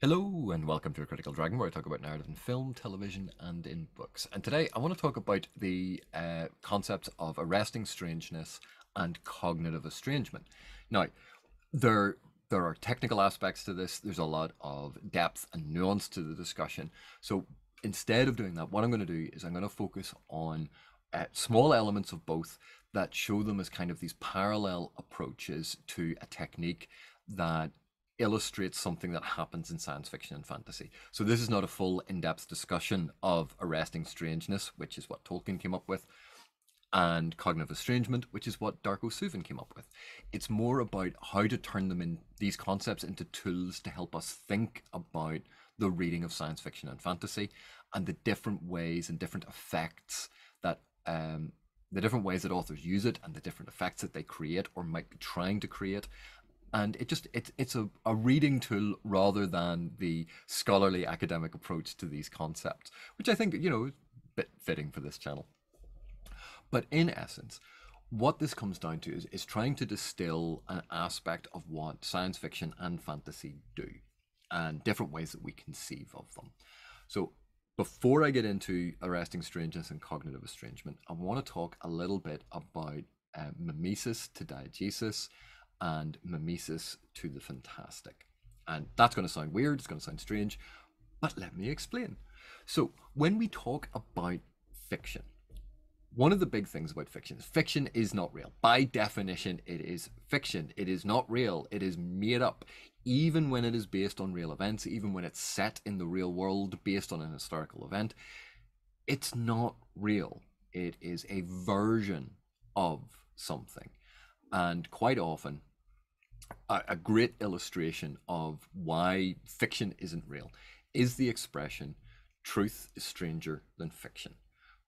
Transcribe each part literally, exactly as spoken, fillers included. Hello and welcome to A Critical Dragon, where I talk about narrative in film, television and in books. And today I want to talk about the uh, concepts of arresting strangeness and cognitive estrangement. Now, there, there are technical aspects to this. There's a lot of depth and nuance to the discussion. So instead of doing that, what I'm going to do is I'm going to focus on uh, small elements of both that show them as kind of these parallel approaches to a technique that illustrates something that happens in science fiction and fantasy. So this is not a full in-depth discussion of arresting strangeness, which is what Tolkien came up with, and cognitive estrangement, which is what Darko Suvin came up with. It's more about how to turn them in these concepts into tools to help us think about the reading of science fiction and fantasy, and the different ways and different effects that um, the different ways that authors use it, and the different effects that they create or might be trying to create. And it just it, it's a, a reading tool rather than the scholarly academic approach to these concepts, which I think, you know, is a bit fitting for this channel. But in essence, what this comes down to is, is trying to distill an aspect of what science fiction and fantasy do and different ways that we conceive of them. So before I get into arresting strangeness and cognitive estrangement, I want to talk a little bit about uh, mimesis to diegesis and mimesis to the fantastic. And that's going to sound weird, it's going to sound strange, but let me explain. So when we talk about fiction, one of the big things about fiction is fiction is not real. By definition, it is fiction. It is not real. It is made up. Even when it is based on real events, even when it's set in the real world based on an historical event, it's not real. It is a version of something. And quite often, a great illustration of why fiction isn't real is the expression, truth is stranger than fiction.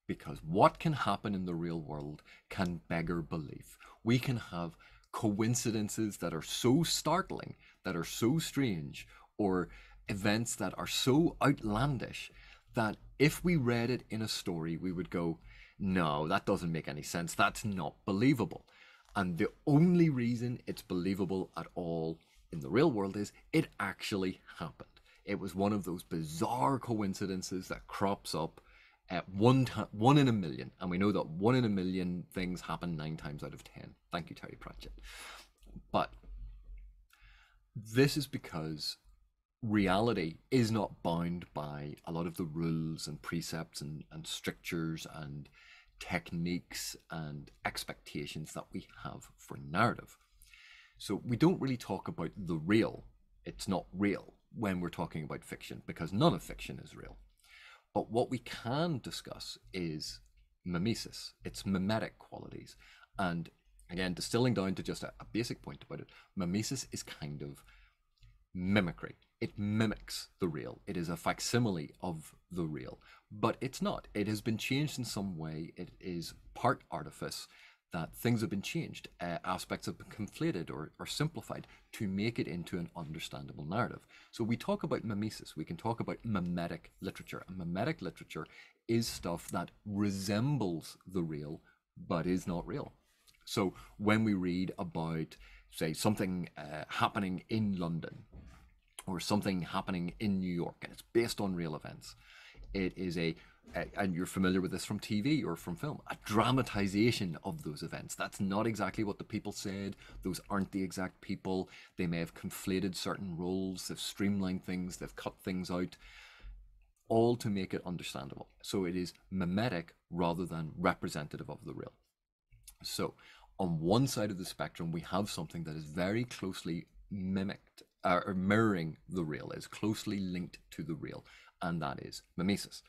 Because what can happen in the real world can beggar belief. We can have coincidences that are so startling, that are so strange, or events that are so outlandish that if we read it in a story, we would go, no, that doesn't make any sense. That's not believable. And the only reason it's believable at all in the real world is it actually happened. It was one of those bizarre coincidences that crops up at one one in a million. And we know that one in a million things happen nine times out of ten. Thank you, Terry Pratchett. But this is because reality is not bound by a lot of the rules and precepts and, and strictures and techniques and expectations that we have for narrative. So we don't really talk about the real, it's not real, when we're talking about fiction, because none of fiction is real. But what we can discuss is mimesis, its mimetic qualities. And again, distilling down to just a, a basic point about it, mimesis is kind of mimicry. It mimics the real. It is a facsimile of the real, but it's not. It has been changed in some way. It is part artifice that things have been changed. Uh, aspects have been conflated or, or simplified to make it into an understandable narrative. So we talk about mimesis. We can talk about mimetic literature. And mimetic literature is stuff that resembles the real, but is not real. So when we read about, say, something uh, happening in London, or something happening in New York, and it's based on real events. It is a, a, and you're familiar with this from T V or from film, a dramatization of those events. That's not exactly what the people said. Those aren't the exact people. They may have conflated certain roles. They've streamlined things. They've cut things out, all to make it understandable. So it is mimetic rather than representative of the real. So on one side of the spectrum, we have something that is very closely mimicked or mirroring the real, is closely linked to the real, and that is mimesis.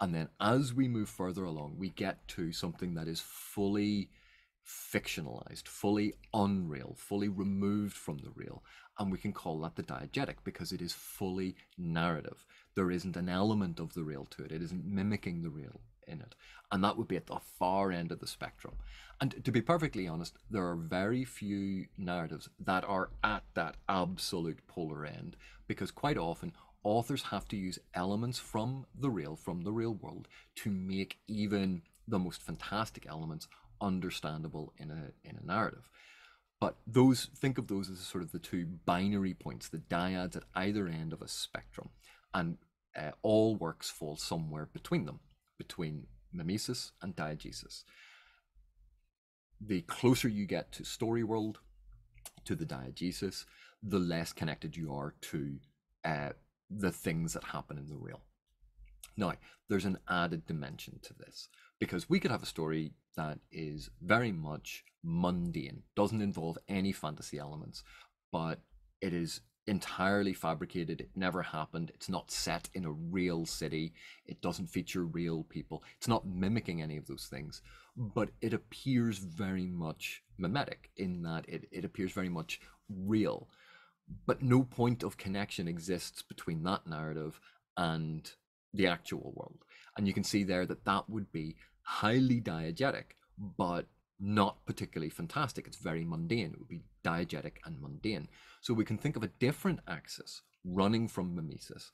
And then as we move further along, we get to something that is fully fictionalized, fully unreal, fully removed from the real, and we can call that the diegetic because it is fully narrative. There isn't an element of the real to it. It isn't mimicking the real in it, and that would be at the far end of the spectrum. And to be perfectly honest, there are very few narratives that are at that absolute polar end, because quite often authors have to use elements from the real, from the real world, to make even the most fantastic elements understandable in a in a narrative. But those, think of those as sort of the two binary points, the dyads at either end of a spectrum, and uh, all works fall somewhere between them, between mimesis and diegesis. The closer you get to story world, to the diegesis, the less connected you are to uh, the things that happen in the real. Now, there's an added dimension to this, because we could have a story that is very much mundane, doesn't involve any fantasy elements, but it is entirely fabricated, it never happened, it's not set in a real city, it doesn't feature real people, it's not mimicking any of those things, but it appears very much mimetic in that it, it appears very much real, but no point of connection exists between that narrative and the actual world. And you can see there that that would be highly diegetic, but not particularly fantastic. It's very mundane. It would be diegetic and mundane. So we can think of a different axis running from mimesis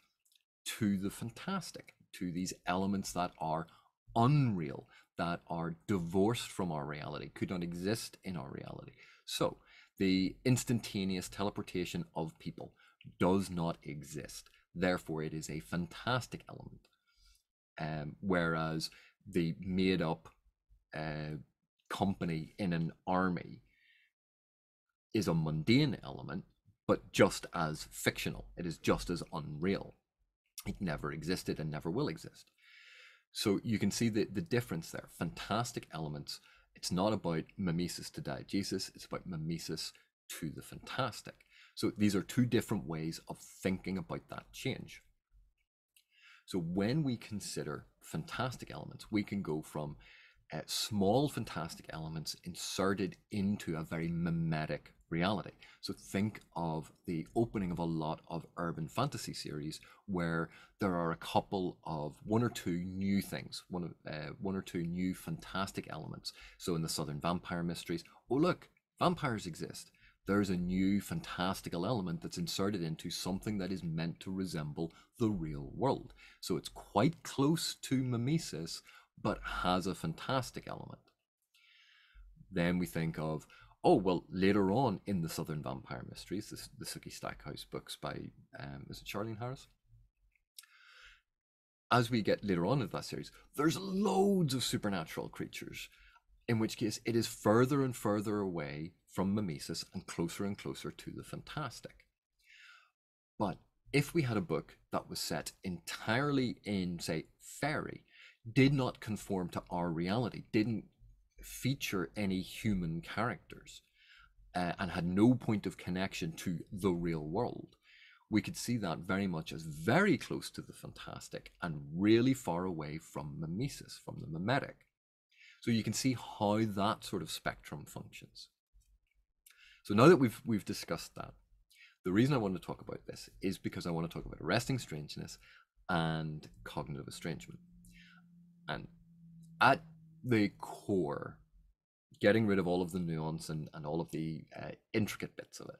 to the fantastic, to these elements that are unreal, that are divorced from our reality, could not exist in our reality. So the instantaneous teleportation of people does not exist. Therefore, it is a fantastic element. Um, whereas the made-up uh, company in an army is a mundane element, but just as fictional. It is just as unreal. It never existed and never will exist. So you can see the, the difference there. Fantastic elements. It's not about mimesis to diegesis. It's about mimesis to the fantastic. So these are two different ways of thinking about that change. So when we consider fantastic elements, we can go from uh, small fantastic elements inserted into a very mimetic reality. So think of the opening of a lot of urban fantasy series where there are a couple of one or two new things, one, of, uh, one or two new fantastic elements. So in the Southern Vampire Mysteries, oh look, vampires exist. There's a new fantastical element that's inserted into something that is meant to resemble the real world. So it's quite close to mimesis, but has a fantastic element. Then we think of, oh, well, later on in the Southern Vampire Mysteries, the, the Sookie Stackhouse books by, um, is it Charlene Harris? As we get later on in that series, there's loads of supernatural creatures, in which case it is further and further away from mimesis and closer and closer to the fantastic. But if we had a book that was set entirely in, say, fairy, did not conform to our reality, didn't feature any human characters, uh, and had no point of connection to the real world, we could see that very much as very close to the fantastic and really far away from mimesis, from the mimetic. So you can see how that sort of spectrum functions. So now that we've, we've discussed that, the reason I want to talk about this is because I want to talk about arresting strangeness and cognitive estrangement. And at the core, getting rid of all of the nuance and, and all of the uh, intricate bits of it,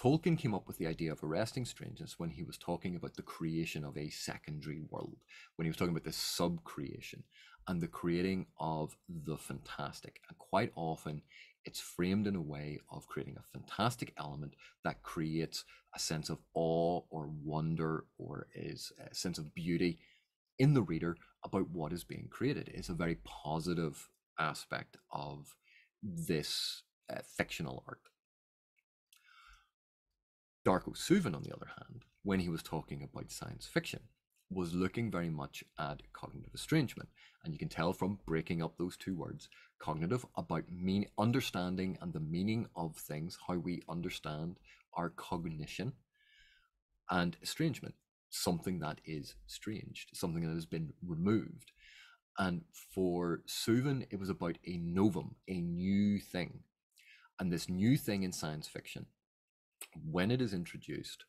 Tolkien came up with the idea of arresting strangeness when he was talking about the creation of a secondary world, when he was talking about this sub-creation and the creating of the fantastic. And quite often, it's framed in a way of creating a fantastic element that creates a sense of awe or wonder or is a sense of beauty in the reader about what is being created. It's a very positive aspect of this uh, fictional art. Darko Suvin, on the other hand, when he was talking about science fiction, was looking very much at cognitive estrangement. And you can tell from breaking up those two words, cognitive about mean understanding and the meaning of things, how we understand our cognition, and estrangement, something that is estranged, something that has been removed. And for Suvin, it was about a novum, a new thing. And this new thing in science fiction, when it is introduced,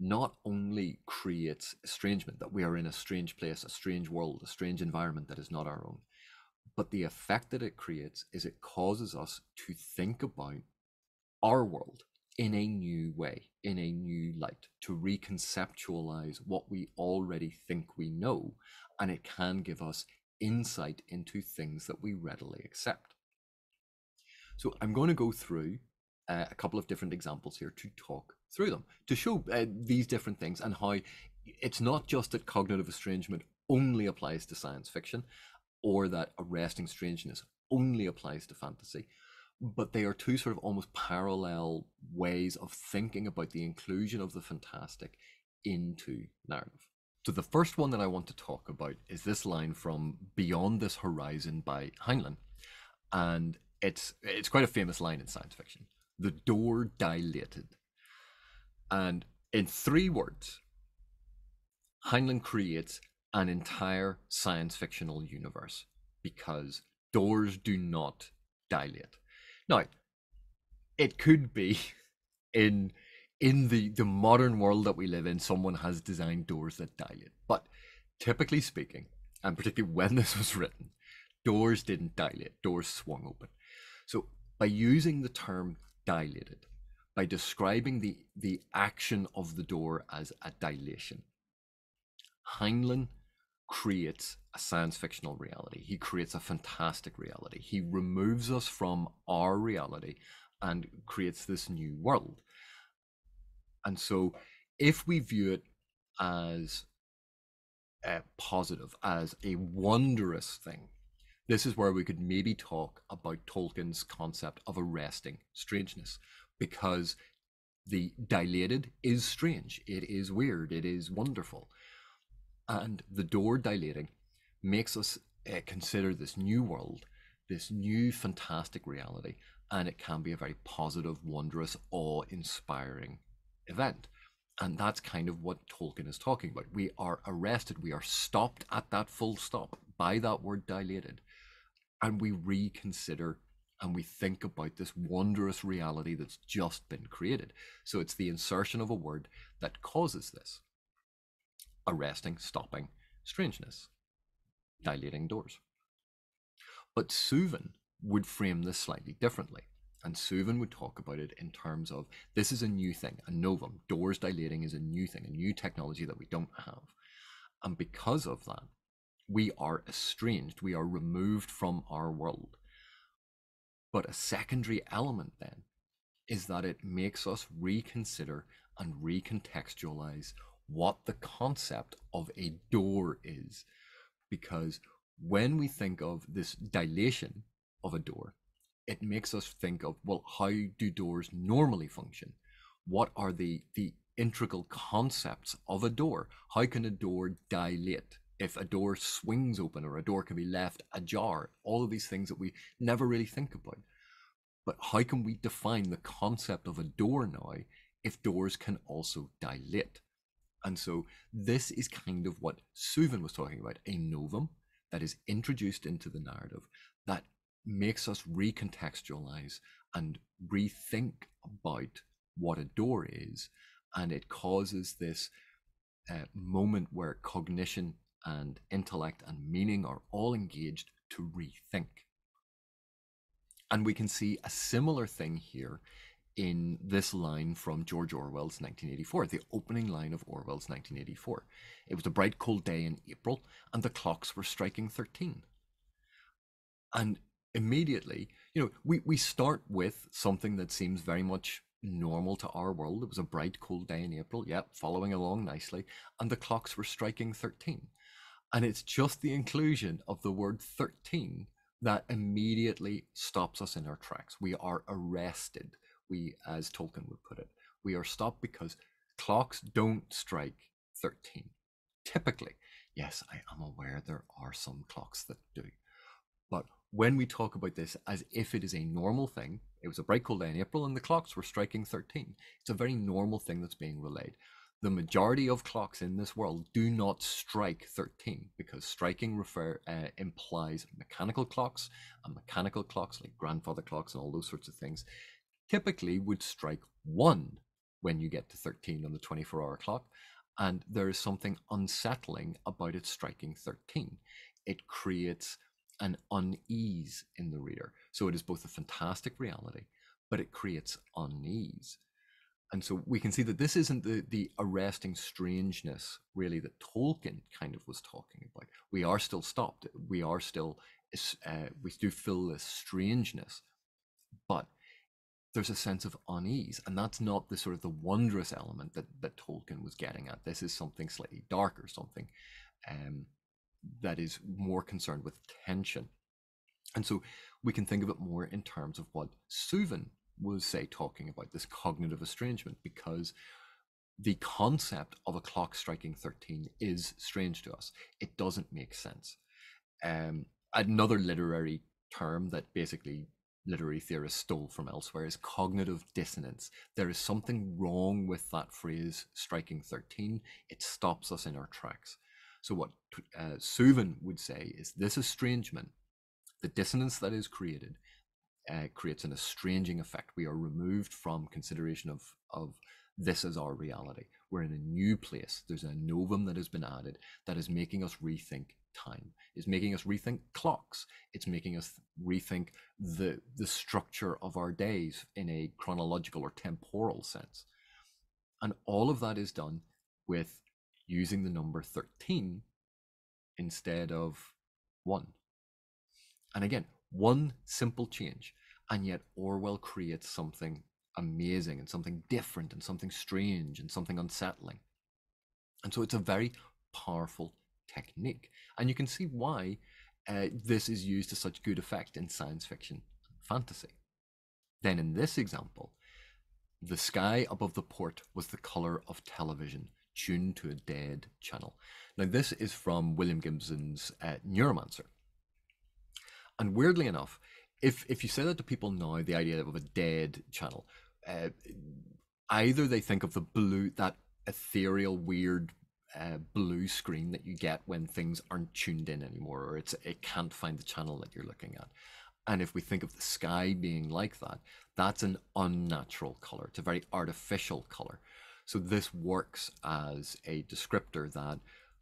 not only creates estrangement, that we are in a strange place, a strange world, a strange environment that is not our own, but the effect that it creates is it causes us to think about our world in a new way, in a new light, to reconceptualize what we already think we know, and it can give us insight into things that we readily accept. So I'm going to go through uh, a couple of different examples here to talk through them, to show uh, these different things and how it's not just that cognitive estrangement only applies to science fiction, or that arresting strangeness only applies to fantasy, but they are two sort of almost parallel ways of thinking about the inclusion of the fantastic into narrative. So the first one that I want to talk about is this line from Beyond This Horizon by Heinlein, and it's it's quite a famous line in science fiction. The door dilated. And in three words, Heinlein creates an entire science fictional universe because doors do not dilate. Now, it could be in in the, the modern world that we live in, someone has designed doors that dilate. But typically speaking, and particularly when this was written, doors didn't dilate, doors swung open. So by using the term dilated, by describing the, the action of the door as a dilation, Heinlein creates a science fictional reality. He creates a fantastic reality. He removes us from our reality and creates this new world. And so if we view it as uh, positive, as a wondrous thing, this is where we could maybe talk about Tolkien's concept of arresting strangeness, because the dilated is strange. It is weird. It is wonderful. And the door dilating makes us uh, consider this new world, this new fantastic reality, and it can be a very positive, wondrous, awe-inspiring event. And that's kind of what Tolkien is talking about. We are arrested, we are stopped at that full stop by that word dilated, and we reconsider and we think about this wondrous reality that's just been created. So it's the insertion of a word that causes this. Arresting, stopping, strangeness, dilating doors. But Suvin would frame this slightly differently, and Suvin would talk about it in terms of this is a new thing, a novum. Doors dilating is a new thing, a new technology that we don't have, and because of that, we are estranged, we are removed from our world. But a secondary element then is that it makes us reconsider and recontextualize what the concept of a door is, because when we think of this dilation of a door, it makes us think of, well, how do doors normally function? What are the the integral concepts of a door? How can a door dilate? If a door swings open, or a door can be left ajar, all of these things that we never really think about. But how can we define the concept of a door now if doors can also dilate? And so this is kind of what Suvin was talking about, a novum that is introduced into the narrative that makes us recontextualize and rethink about what a door is. And it causes this uh, moment where cognition and intellect and meaning are all engaged to rethink. And we can see a similar thing here in this line from George Orwell's nineteen eighty-four, the opening line of Orwell's nineteen eighty-four. It was a bright cold day in April, and the clocks were striking thirteen. And immediately, you know, we, we start with something that seems very much normal to our world. It was a bright cold day in April, yep, following along nicely, and the clocks were striking thirteen. And it's just the inclusion of the word thirteen that immediately stops us in our tracks. We are arrested. We, as Tolkien would put it, we are stopped because clocks don't strike thirteen. Typically, yes, I am aware there are some clocks that do. But when we talk about this as if it is a normal thing, it was a bright cold day in April and the clocks were striking thirteen. It's a very normal thing that's being relayed. The majority of clocks in this world do not strike thirteen, because striking refer, uh, implies mechanical clocks, and mechanical clocks like grandfather clocks and all those sorts of things typically would strike one when you get to thirteen on the twenty-four hour clock, and there is something unsettling about it striking thirteen. It creates an unease in the reader. So it is both a fantastic reality, but it creates unease. And so we can see that this isn't the, the arresting strangeness really that Tolkien kind of was talking about. We are still stopped. We are still, uh, we do feel this strangeness, but there's a sense of unease, and that's not the sort of the wondrous element that that Tolkien was getting at. This is something slightly darker, something um, that is more concerned with tension. And so we can think of it more in terms of what Suvin was, say, talking about, this cognitive estrangement, because the concept of a clock striking thirteen is strange to us. It doesn't make sense. Um, another literary term that basically literary theorists stole from elsewhere is cognitive dissonance. There is something wrong with that phrase, striking thirteen. It stops us in our tracks. So what uh, Suvin would say is this estrangement, the dissonance that is created, uh, creates an estranging effect. We are removed from consideration of, of this as our reality. We're in a new place. There's a novum that has been added that is making us rethink time. It's making us rethink clocks. It's making us rethink the, the structure of our days in a chronological or temporal sense. And all of that is done with using the number thirteen instead of one. And again, one simple change, and yet Orwell creates something amazing and something different and something strange and something unsettling. And so it's a very powerful technique. And you can see why uh, this is used to such good effect in science fiction and fantasy. Then in this example, the sky above the port was the color of television, tuned to a dead channel. Now this is from William Gibson's uh, Neuromancer. And weirdly enough, if if you say that to people now, the idea of a dead channel, uh, either they think of the blue, that ethereal, weird uh, blue screen that you get when things aren't tuned in anymore, or it's it can't find the channel that you're looking at. And if we think of the sky being like that, that's an unnatural color. It's a very artificial color. So this works as a descriptor that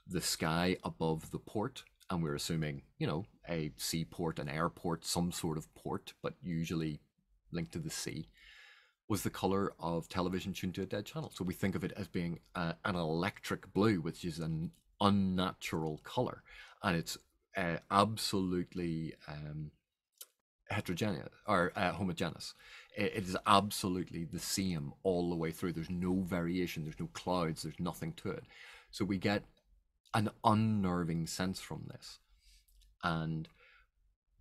the sky above the port, and we're assuming, you know, a seaport, an airport, some sort of port, but usually linked to the sea, was the color of television tuned to a dead channel. So we think of it as being uh, an electric blue, which is an unnatural color, and it's uh, absolutely um, heterogeneous or uh, homogeneous. It is absolutely the same all the way through. There's no variation, there's no clouds, there's nothing to it. So we get an unnerving sense from this. And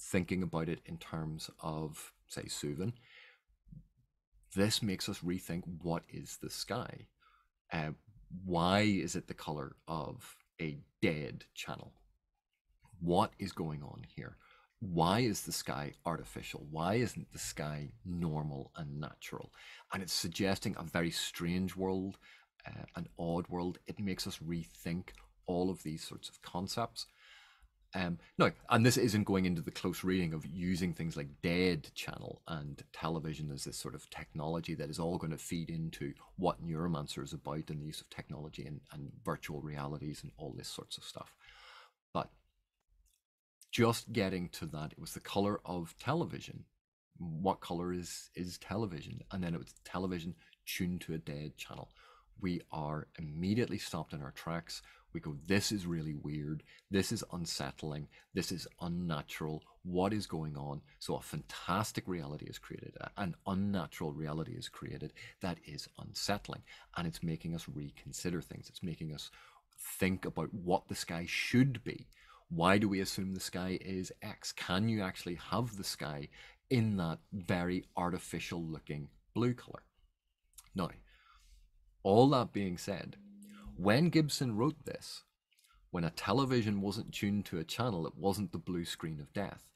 thinking about it in terms of, say, Suvin, this makes us rethink, what is the sky? Uh, why is it the color of a dead channel? What is going on here? Why is the sky artificial? Why isn't the sky normal and natural? And it's suggesting a very strange world, uh, an odd world. It makes us rethink all of these sorts of concepts. Um, no, and this isn't going into the close reading of using things like dead channel and television as this sort of technology that is all going to feed into what Neuromancer is about, and the use of technology and, and virtual realities and all this sorts of stuff. But just getting to that, it was the color of television. What color is is television? And then it was television tuned to a dead channel. We are immediately stopped in our tracks. We go, this is really weird. This is unsettling. This is unnatural. What is going on? So a fantastic reality is created. An unnatural reality is created that is unsettling. And it's making us reconsider things. It's making us think about what the sky should be. Why do we assume the sky is X? Can you actually have the sky in that very artificial looking blue color? Now, all that being said, when Gibson wrote this, when a television wasn't tuned to a channel, it wasn't the blue screen of death.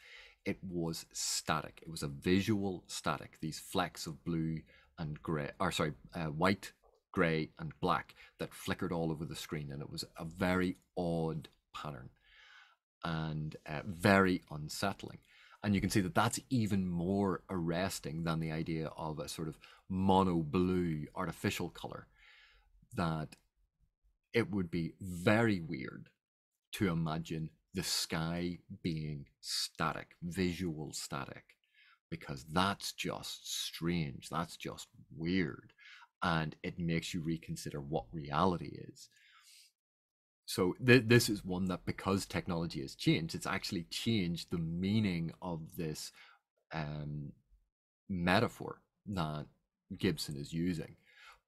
It was static. It was a visual static. These flecks of blue and gray, or sorry, uh, white, gray, and black that flickered all over the screen, and it was a very odd pattern and uh, very unsettling. And you can see that that's even more arresting than the idea of a sort of mono blue artificial color. That it would be very weird to imagine the sky being static, visual static, because that's just strange. That's just weird. And it makes you reconsider what reality is. So th this is one that, because technology has changed, it's actually changed the meaning of this um, metaphor that Gibson is using,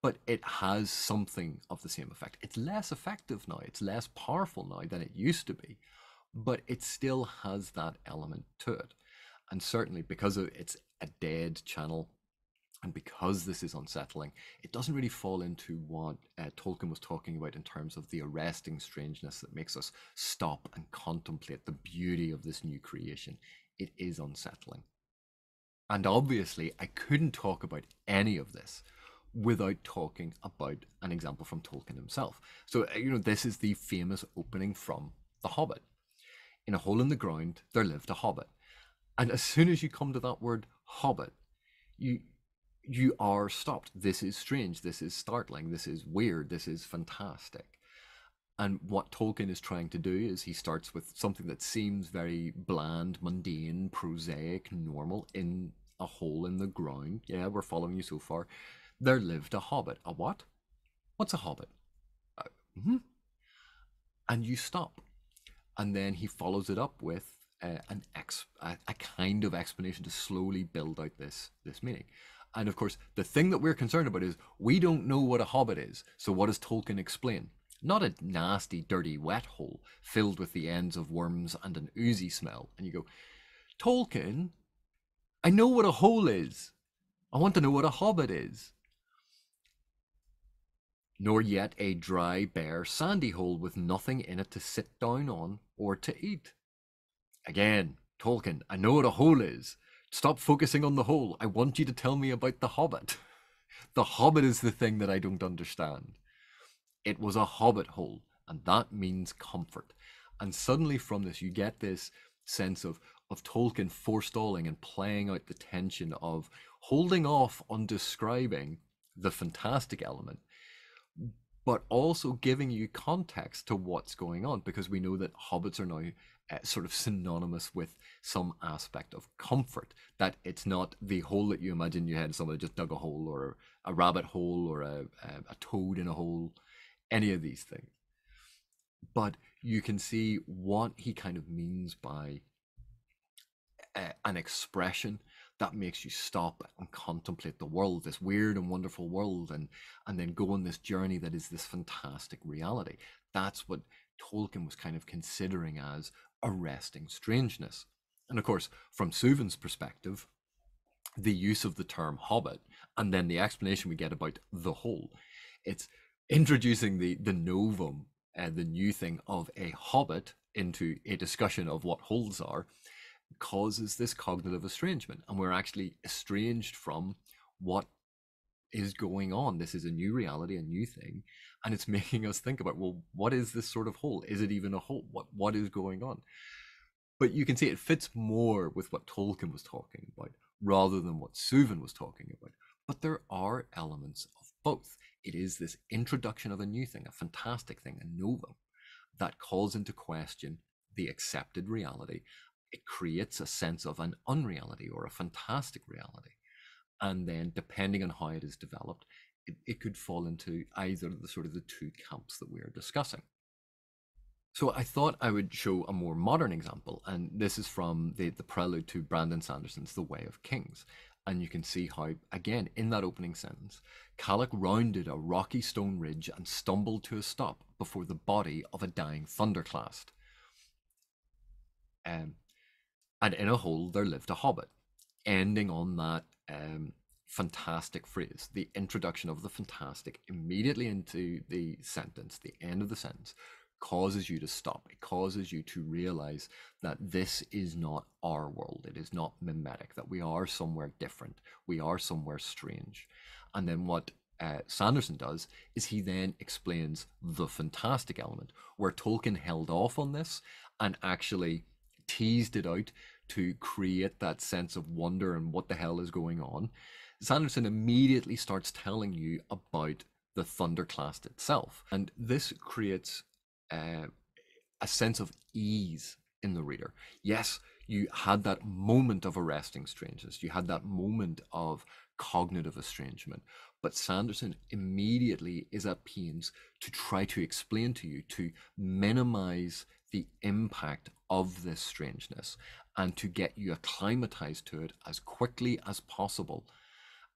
but it has something of the same effect. It's less effective now, it's less powerful now than it used to be, but it still has that element to it. And certainly because of it's a dead channel, and because this is unsettling, it doesn't really fall into what uh, Tolkien was talking about in terms of the arresting strangeness that makes us stop and contemplate the beauty of this new creation. It is unsettling. And obviously, I couldn't talk about any of this without talking about an example from Tolkien himself. So, you know, this is the famous opening from The Hobbit. In a hole in the ground, there lived a hobbit. And as soon as you come to that word hobbit, you you are stopped. This is strange, this is startling, this is weird, this is fantastic. And what Tolkien is trying to do is he starts with something that seems very bland, mundane, prosaic, normal. In a hole in the ground, yeah, we're following you so far, there lived a hobbit. A what? What's a hobbit? Uh, mm-hmm. And you stop. And then he follows it up with uh, an ex a, a kind of explanation to slowly build out this, this meaning. And of course, the thing that we're concerned about is we don't know what a hobbit is. So what does Tolkien explain? Not a nasty, dirty, wet hole filled with the ends of worms and an oozy smell. And you go, Tolkien, I know what a hole is. I want to know what a hobbit is. Nor yet a dry, bare, sandy hole with nothing in it to sit down on or to eat. Again, Tolkien, I know what a hole is. Stop focusing on the hole. I want you to tell me about the hobbit. The hobbit is the thing that I don't understand. It was a hobbit hole, and that means comfort. And suddenly from this, you get this sense of, of Tolkien forestalling and playing out the tension of holding off on describing the fantastic element, but also giving you context to what's going on, because we know that hobbits are now uh, sort of synonymous with some aspect of comfort, that it's not the hole that you imagine in your head, somebody just dug a hole or a rabbit hole or a, a toad in a hole. Any of these things. But you can see what he kind of means by a, an expression that makes you stop and contemplate the world, this weird and wonderful world, and and then go on this journey that is this fantastic reality. That's what Tolkien was kind of considering as arresting strangeness. And of course, from Suvin's perspective, the use of the term hobbit and then the explanation we get about the whole, it's introducing the the novum, uh, the new thing of a hobbit, into a discussion of what holes are, causes this cognitive estrangement, and we're actually estranged from what is going on. This is a new reality, a new thing, and it's making us think about, well, what is this sort of hole? Is it even a hole? What what is going on? But you can see it fits more with what Tolkien was talking about rather than what Suvin was talking about. But there are elements of both. It is this introduction of a new thing, a fantastic thing, a novum, that calls into question the accepted reality. It creates a sense of an unreality or a fantastic reality. And then depending on how it is developed, it, it could fall into either the sort of the two camps that we are discussing. So I thought I would show a more modern example, and this is from the, the prelude to Brandon Sanderson's The Way of Kings. And you can see how, again, in that opening sentence, Kallik rounded a rocky stone ridge and stumbled to a stop before the body of a dying thunderclast. Um, and in a hole there lived a hobbit, ending on that um, fantastic phrase, the introduction of the fantastic immediately into the sentence, the end of the sentence, causes you to stop. It causes you to realize that this is not our world. It is not mimetic, that we are somewhere different. We are somewhere strange. And then what uh, Sanderson does is he then explains the fantastic element, where Tolkien held off on this and actually teased it out to create that sense of wonder and what the hell is going on. Sanderson immediately starts telling you about the thunderclast itself. And this creates Uh, a sense of ease in the reader. Yes, you had that moment of arresting strangeness, you had that moment of cognitive estrangement, but Sanderson immediately is at pains to try to explain to you, to minimize the impact of this strangeness and to get you acclimatized to it as quickly as possible.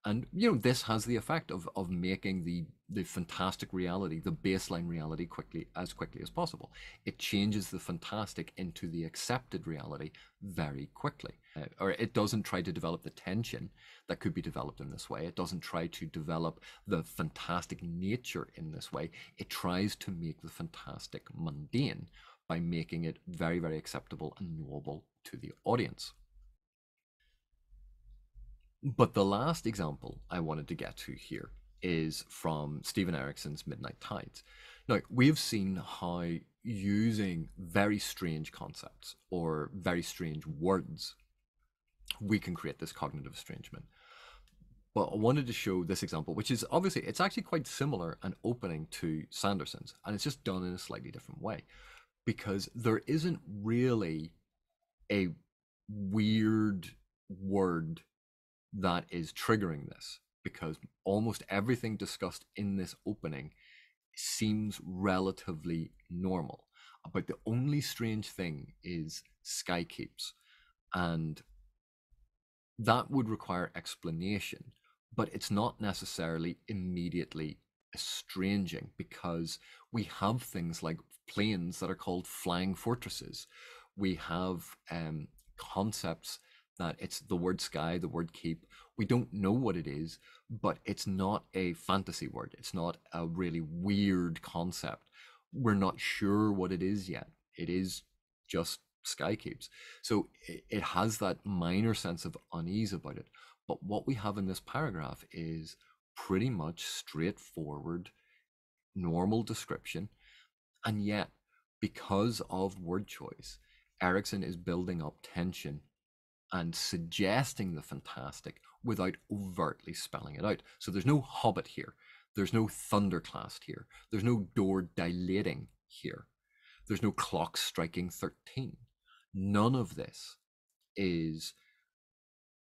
And, you know, this has the effect of, of making the, the fantastic reality, the baseline reality, quickly as quickly as possible. It changes the fantastic into the accepted reality very quickly. Uh, or it doesn't try to develop the tension that could be developed in this way. It doesn't try to develop the fantastic nature in this way. It tries to make the fantastic mundane by making it very, very acceptable and knowable to the audience. But the last example I wanted to get to here is from Stephen Erickson's Midnight Tides. Now, we've seen how using very strange concepts or very strange words, we can create this cognitive estrangement. But I wanted to show this example, which is obviously, it's actually quite similar and opening to Sanderson's, and it's just done in a slightly different way, because there isn't really a weird word that is triggering this, because almost everything discussed in this opening seems relatively normal. But the only strange thing is skykeeps, and that would require explanation, but it's not necessarily immediately estranging, because we have things like planes that are called flying fortresses. We have um, concepts that it's the word sky, the word keep. We don't know what it is, but it's not a fantasy word. It's not a really weird concept. We're not sure what it is yet. It is just sky keeps. So it has that minor sense of unease about it. But what we have in this paragraph is pretty much straightforward, normal description. And yet, because of word choice, Erickson is building up tension and suggesting the fantastic without overtly spelling it out. So there's no hobbit here. There's no thunderclast here. There's no door dilating here. There's no clock striking thirteen. None of this is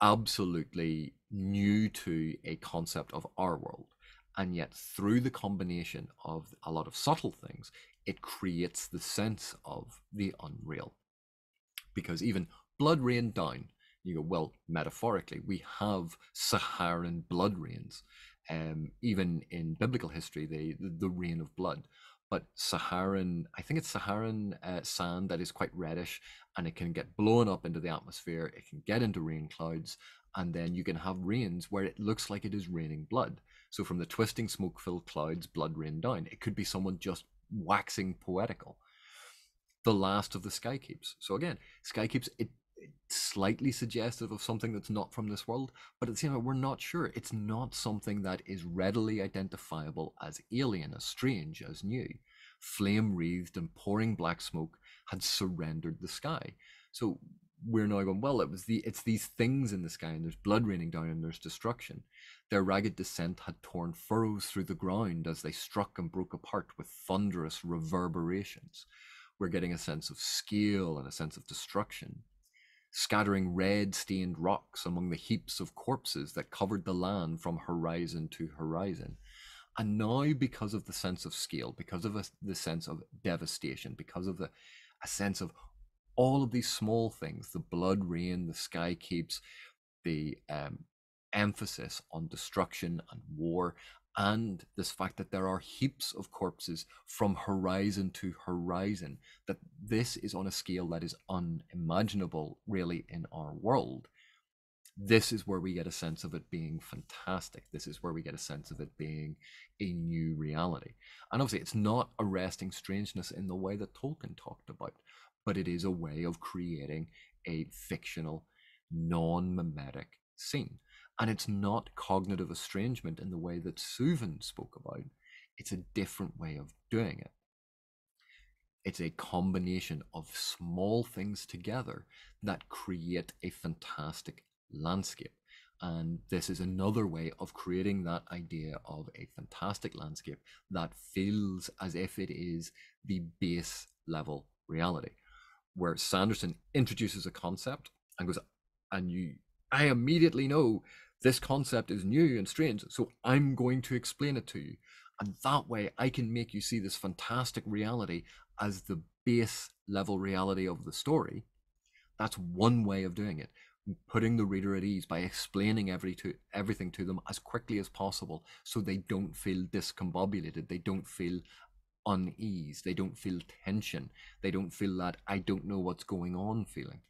absolutely new to a concept of our world. And yet through the combination of a lot of subtle things, it creates the sense of the unreal. Because even blood rain down, you go, well, metaphorically, we have Saharan blood rains. Um, even in biblical history, the, the, the rain of blood. But Saharan, I think it's Saharan uh, sand that is quite reddish, and it can get blown up into the atmosphere. It can get into rain clouds, and then you can have rains where it looks like it is raining blood. So from the twisting smoke-filled clouds, blood rain down. It could be someone just waxing poetical. The last of the skykeeps. So again, skykeeps, it it's slightly suggestive of something that's not from this world, but at the same time, we're not sure. It's not something that is readily identifiable as alien, as strange, as new. Flame wreathed and pouring black smoke had surrendered the sky. So we're now going, well, it was the it's these things in the sky, and there's blood raining down, and there's destruction. Their ragged descent had torn furrows through the ground as they struck and broke apart with thunderous reverberations. We're getting a sense of scale and a sense of destruction. Scattering red-stained rocks among the heaps of corpses that covered the land from horizon to horizon. And now, because of the sense of scale, because of a, the sense of devastation, because of the, a sense of all of these small things, the blood rain, the sky keeps, the um, emphasis on destruction and war, and this fact that there are heaps of corpses from horizon to horizon, that this is on a scale that is unimaginable really in our world. This is where we get a sense of it being fantastic. This is where we get a sense of it being a new reality. And obviously it's not arresting strangeness in the way that Tolkien talked about, but it is a way of creating a fictional, non-mimetic scene. And it's not cognitive estrangement in the way that Suvin spoke about. It's a different way of doing it. It's a combination of small things together that create a fantastic landscape. And this is another way of creating that idea of a fantastic landscape that feels as if it is the base level reality, where Sanderson introduces a concept and goes, and you, I immediately know this concept is new and strange, so I'm going to explain it to you. And that way I can make you see this fantastic reality as the base level reality of the story. That's one way of doing it. putting the reader at ease by explaining every to, everything to them as quickly as possible, so they don't feel discombobulated, they don't feel unease, they don't feel tension, they don't feel that I don't know what's going on feeling.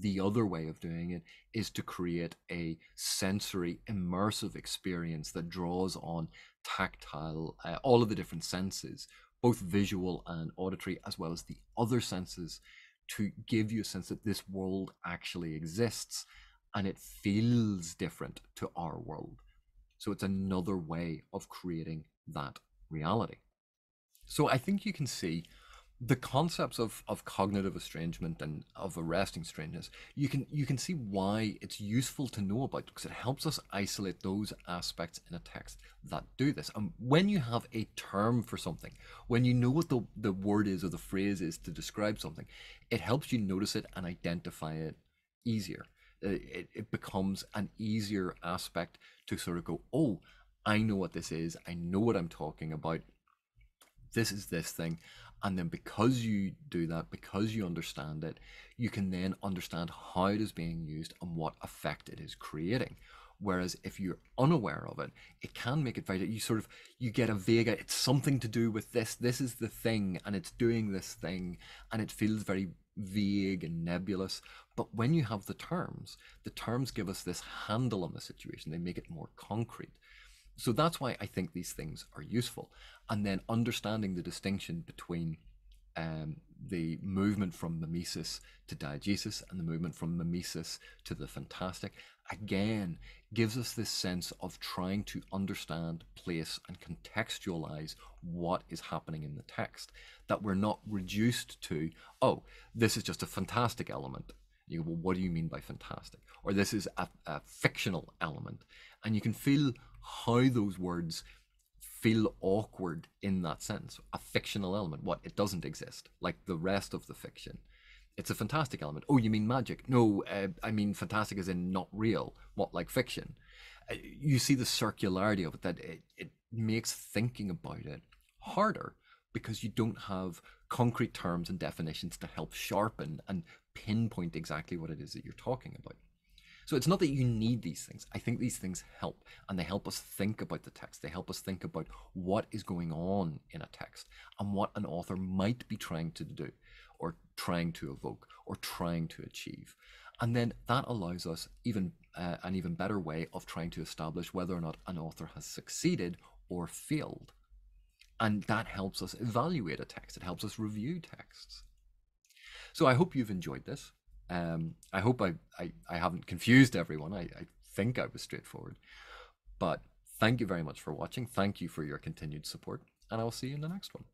The other way of doing it is to create a sensory immersive experience that draws on tactile, uh, all of the different senses, both visual and auditory, as well as the other senses, to give you a sense that this world actually exists and it feels different to our world. So it's another way of creating that reality. So I think you can see the concepts of, of cognitive estrangement and of arresting strangeness. You can, you can see why it's useful to know about, because it helps us isolate those aspects in a text that do this. And when you have a term for something, when you know what the, the word is or the phrase is to describe something, it helps you notice it and identify it easier. It, it becomes an easier aspect to sort of go, oh, I know what this is. I know what I'm talking about. This is this thing. And then because you do that, because you understand it, you can then understand how it is being used and what effect it is creating. Whereas if you're unaware of it, it can make it very, you sort of, you get a vague, it's something to do with this, this is the thing, and it's doing this thing, and it feels very vague and nebulous. But when you have the terms, the terms give us this handle on the situation, they make it more concrete. So that's why I think these things are useful. And then understanding the distinction between um, the movement from mimesis to diegesis and the movement from mimesis to the fantastic, again, gives us this sense of trying to understand, place, and contextualize what is happening in the text. That we're not reduced to, oh, this is just a fantastic element. You go, well, what do you mean by fantastic? Or this is a, a fictional element. And you can feel how those words feel awkward in that sense. A fictional element, what? It doesn't exist, like the rest of the fiction. It's a fantastic element. Oh, you mean magic? No, uh, I mean fantastic as in not real. What, like fiction? Uh, you see the circularity of it, that it, it makes thinking about it harder because you don't have concrete terms and definitions to help sharpen and pinpoint exactly what it is that you're talking about. So it's not that you need these things. I think these things help, and they help us think about the text. They help us think about what is going on in a text and what an author might be trying to do or trying to evoke or trying to achieve. And then that allows us even uh, an even better way of trying to establish whether or not an author has succeeded or failed. And that helps us evaluate a text. It helps us review texts. So I hope you've enjoyed this. Um, I hope I, I, I haven't confused everyone. I, I think I was straightforward. But thank you very much for watching. Thank you for your continued support. And I'll see you in the next one.